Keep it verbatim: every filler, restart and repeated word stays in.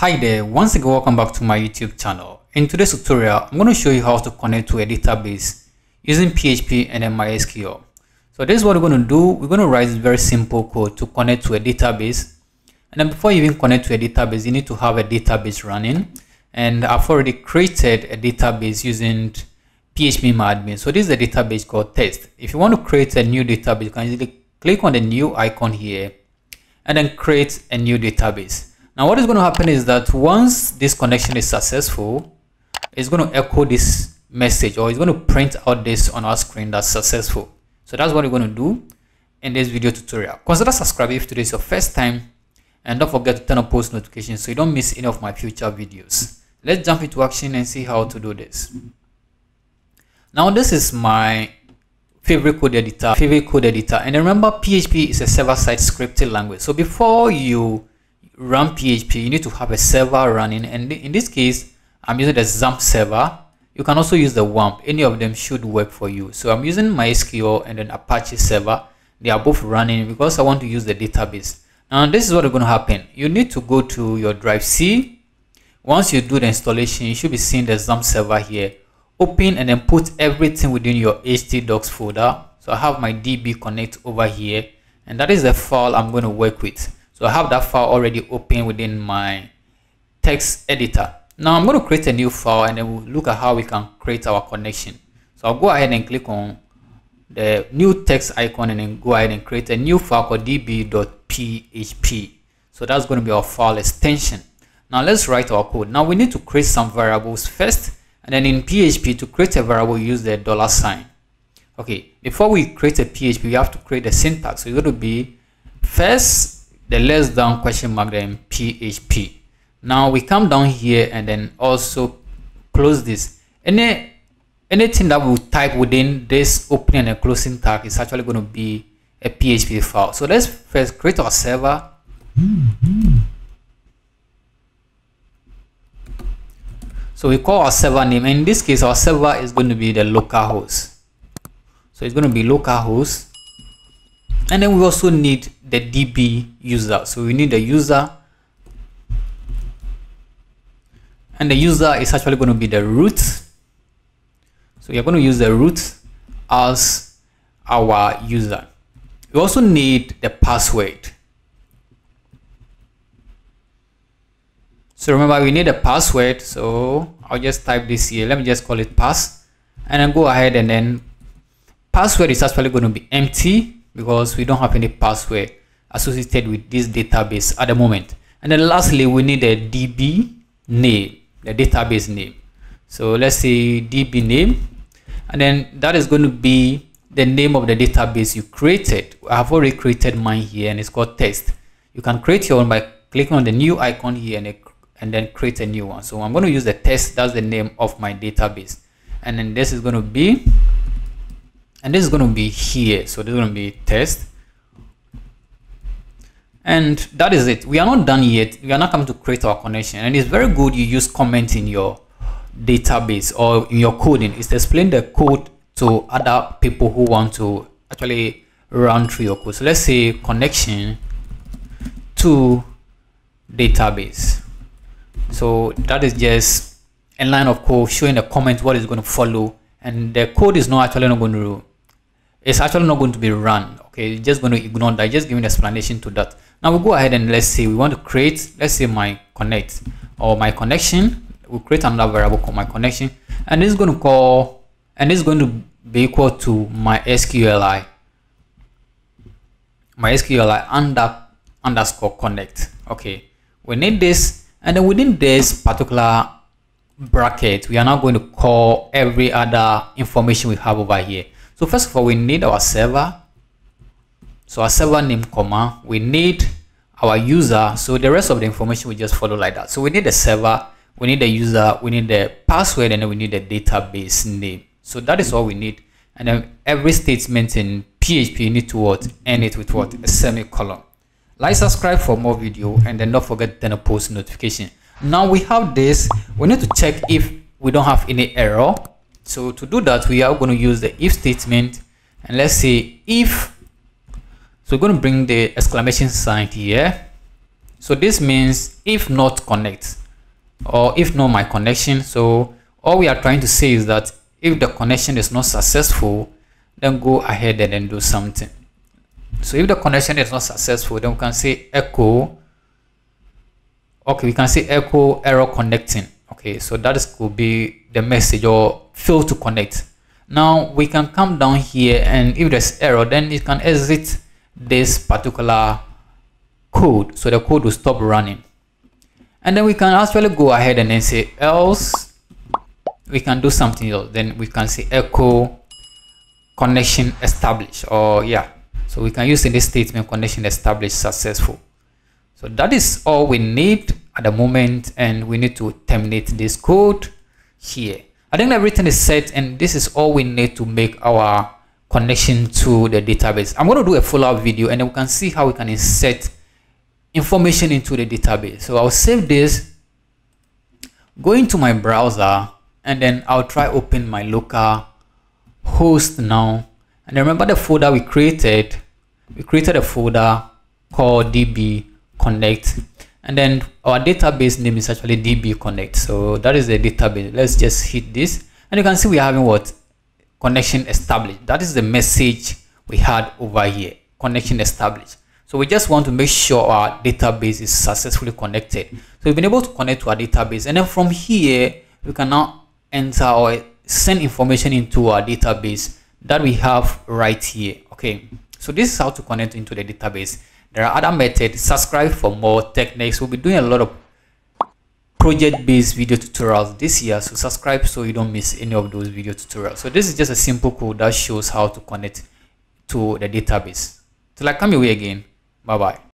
Hi there, once again welcome back to my YouTube channel. In today's tutorial, I'm going to show you how to connect to a database using P H P and then MySQL. So this is what we're going to do. We're going to write very simple code to connect to a database. And then before you even connect to a database, you need to have a database running. And I've already created a database using phpMyAdmin. So this is a database called test. If you want to create a new database, you can easily click on the new icon here and then create a new database. Now what is going to happen is that once this connection is successful, it's going to echo this message, or it's going to print out this on our screen that's successful. So that's what we're going to do in this video tutorial. Consider subscribing if today is your first time, and don't forget to turn on post notifications so you don't miss any of my future videos. Let's jump into action and see how to do this. Now this is my favorite code editor, favorite code editor, and remember P H P is a server-side scripting language. So before you run P H P, you need to have a server running, and in this case I'm using the XAMPP server. You can also use the WAMP, any of them should work for you. So I'm using MySQL and an Apache server. They are both running because I want to use the database. Now this is what is going to happen. You need to go to your drive C. Once you do the installation, you should be seeing the XAMPP server here. Open and then put everything within your htdocs folder. So I have my db connect over here, and that is the file I'm going to work with. So I have that file already open within my text editor. Now I'm going to create a new file, and then we'll look at how we can create our connection. So I'll go ahead and click on the new text icon and then go ahead and create a new file called db.php. So that's going to be our file extension. Now let's write our code. Now we need to create some variables first, and then in P H P to create a variable use the dollar sign. Okay, before we create a P H P, we have to create the syntax. So it's going to be first the less than question mark, then P H P. Now we come down here and then also close this. Any anything that we type within this opening and closing tag is actually going to be a P H P file. So let's first create our server. Mm-hmm. So we call our server name, and in this case our server is going to be the localhost. So it's going to be localhost. And then we also need the D B user. So we need the user, and the user is actually going to be the root. So we are going to use the root as our user. We also need the password. So remember, we need a password. So I'll just type this here. Let me just call it pass, and then go ahead, and then password is actually going to be empty, because we don't have any password associated with this database at the moment. And then lastly, we need a D B name, the database name. So let's say D B name, and then that is going to be the name of the database you created. I have already created mine here, and it's called test. You can create your own by clicking on the new icon here, and, it, and then create a new one. So I'm going to use the test. That's the name of my database, and then this is going to be And this is going to be here. So this is going to be test. And that is it. We are not done yet. We are not coming to create our connection. And it's very good you use comments in your database or in your coding. It's to explain the code to other people who want to actually run through your code. So let's say connection to database. So that is just a line of code showing the comment what is going to follow. And the code is not actually not going to it's actually not going to be run. Okay, you're just going to ignore that, just giving an explanation to that. Now we'll go ahead and let's say we want to create, let's say my connect or my connection. We'll create another variable called my connection, and it's going to call and it's going to be equal to my sqli my sqli under underscore connect. Okay, we need this, and then within this particular bracket we are now going to call every other information we have over here. So first of all, we need our server, so our server name comma, we need our user, so the rest of the information we just follow like that. So we need the server, we need the user, we need the password, and then we need the database name. So that is all we need. And then every statement in P H P you need to what end it with what a semicolon. Like, subscribe for more video, and then don't forget to turn on post notification. Now we have this. We need to check if we don't have any error. So to do that, we are going to use the if statement, and let's say if. So we're going to bring the exclamation sign here. So this means if not connect, or if not my connection. So all we are trying to say is that if the connection is not successful, then go ahead and then do something. So if the connection is not successful, then we can say echo. Okay, we can say echo error connecting. Okay, so that is, could be the message or fail to connect. Now we can come down here, and if there's error, then it can exit this particular code, so the code will stop running. And then we can actually go ahead and then say else. We can do something else. Then we can say echo connection established, or yeah. So we can use in this statement connection established successful. So that is all we need at the moment, and we need to terminate this code here. I think everything is set, and this is all we need to make our connection to the database. I'm going to do a follow-up video, and then we can see how we can insert information into the database. So I'll save this, go into my browser, and then I'll try open my local host now. And remember the folder we created, we created a folder called D B Connect, and then our database name is actually D B Connect. So that is the database. Let's just hit this, and you can see we're having what? Connection established. That is the message we had over here, connection established. So we just want to make sure our database is successfully connected. So we've been able to connect to our database, and then from here we can now enter or send information into our database that we have right here. Okay, so this is how to connect into the database. There are other methods. Subscribe for more techniques. We'll be doing a lot of project-based video tutorials this year, so subscribe so you don't miss any of those video tutorials. So this is just a simple code that shows how to connect to the database. Till I come your way again, bye bye.